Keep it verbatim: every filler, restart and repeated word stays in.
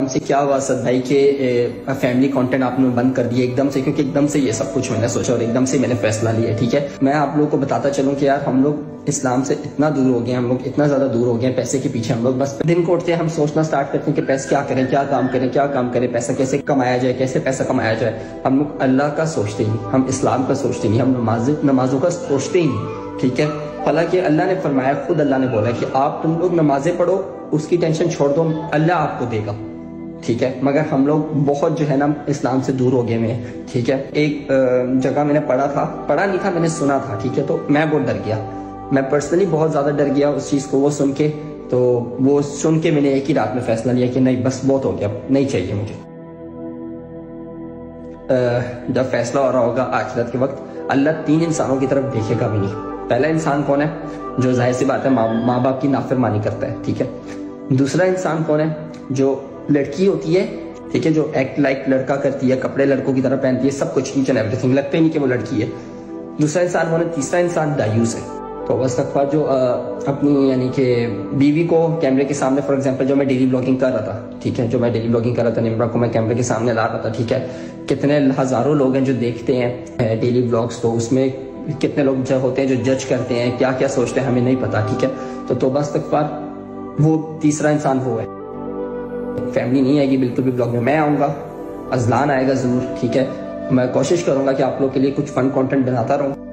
हमसे क्या हुआ असद भाई के फैमिली कंटेंट आपने बंद कर दिया एकदम से, क्योंकि एकदम से ये सब कुछ मैंने सोचा और एकदम से मैंने फैसला लिया। ठीक है, मैं आप लोगों को बताता चलूं कि यार हम लोग इस्लाम से इतना दूर हो गए, हम लोग इतना ज्यादा दूर हो गए पैसे के पीछे। हम लोग बस दिन को उठते हैं, हम सोचना स्टार्ट करते हैं कि पैसे क्या करें, क्या काम करें, क्या काम करें, पैसा कैसे कमाया जाए, कैसे पैसा कमाया जाए। हम लोग अल्लाह का सोचते ही, हम इस्लाम का सोचते ही, हम नमाज नमाजों का सोचते ही। ठीक है, हालांकि अल्लाह ने फरमाया, खुद अल्लाह ने बोला कि आप तुम लोग नमाजें पढ़ो, उसकी टेंशन छोड़ दो, अल्लाह आपको देगा। ठीक है, मगर हम लोग बहुत जो है ना इस्लाम से दूर हो गए हैं। ठीक है, एक जगह मैंने पढ़ा था, पढ़ा नहीं था मैंने सुना था। ठीक है, तो मैं बहुत डर गया, मैं पर्सनली बहुत ज़्यादा डर गया उस चीज़ को वो सुन के। तो वो सुन के मैंने एक ही रात में फैसला लिया कि नहीं, बस बहुत हो गया, नहीं चाहिए मुझे। जब फैसला हो रहा होगा आखिरत के वक्त, अल्लाह तीन इंसानों की तरफ देखेगा भी नहीं। पहला इंसान कौन है? जो जाहिर सी बात है माँ बाप की नाफरमानी करता है। ठीक है, दूसरा इंसान कौन है? जो लड़की होती है। ठीक है, जो एक्ट लाइक लड़का करती है, कपड़े लड़कों की तरह पहनती है, सब कुछ ईच एंड एवरीथिंग, लगता ही नहीं कि वो लड़की है। दूसरा इंसान वो है, तीसरा इंसान दायूस है। तो बस अखबार जो आ, अपनी यानी कि बीवी को कैमरे के सामने, फॉर एग्जांपल जो मैं डेली ब्लॉगिंग कर रहा था, ठीक है, जो मैं डेली ब्लॉगिंग कर रहा था, निम्रा को मैं कैमरे के सामने ला रहा था। ठीक है, कितने हजारों लोग हैं जो देखते हैं डेली ब्लॉग्स, तो उसमें कितने लोग जो होते हैं जो जज करते हैं, क्या क्या सोचते हैं हमें नहीं पता। ठीक है, तो तौबा इस्तगफार, वो तीसरा इंसान वो है। फैमिली नहीं आएगी बिल्कुल भी ब्लॉग में, मैं आऊँगा, अज़लान आएगा ज़रूर। ठीक है, मैं कोशिश करूँगा कि आप लोग के लिए कुछ फन कंटेंट बनाता रहूँ।